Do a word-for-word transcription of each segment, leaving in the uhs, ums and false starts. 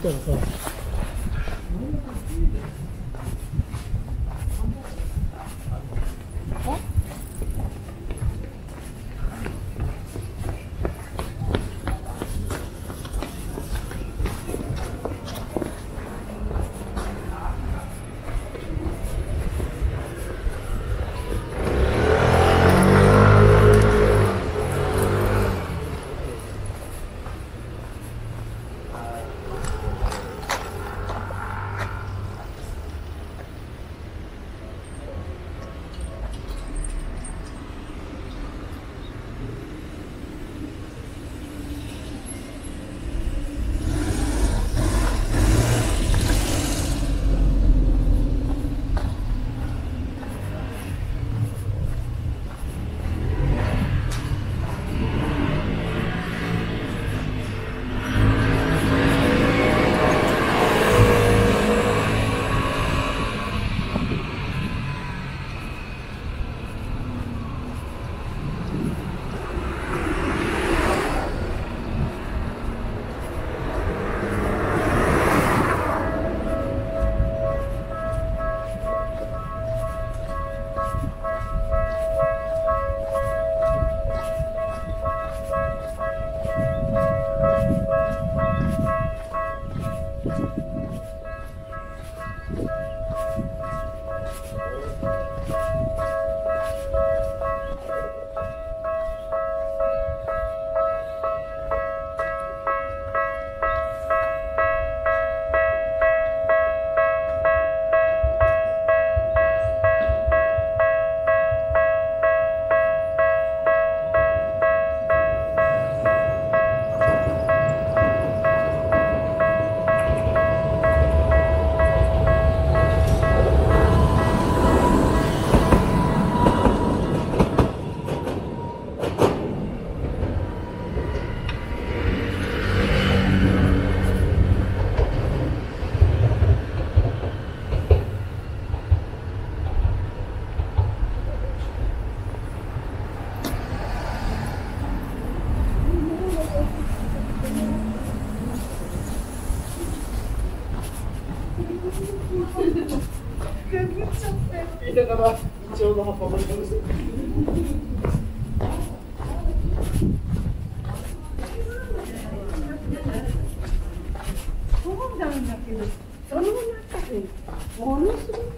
たらさ、だからイチョウの葉っぱもいいかもしれない。そうなんだけど、その中でものすごく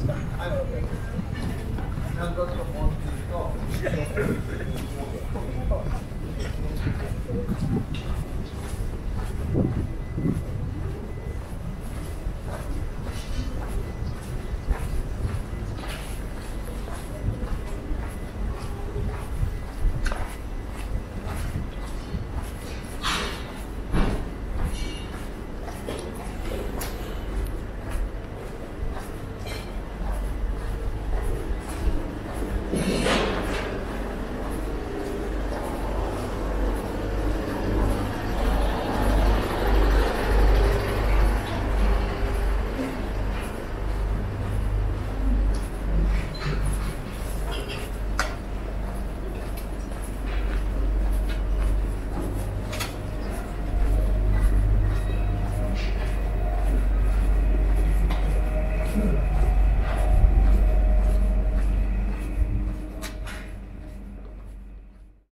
ですか。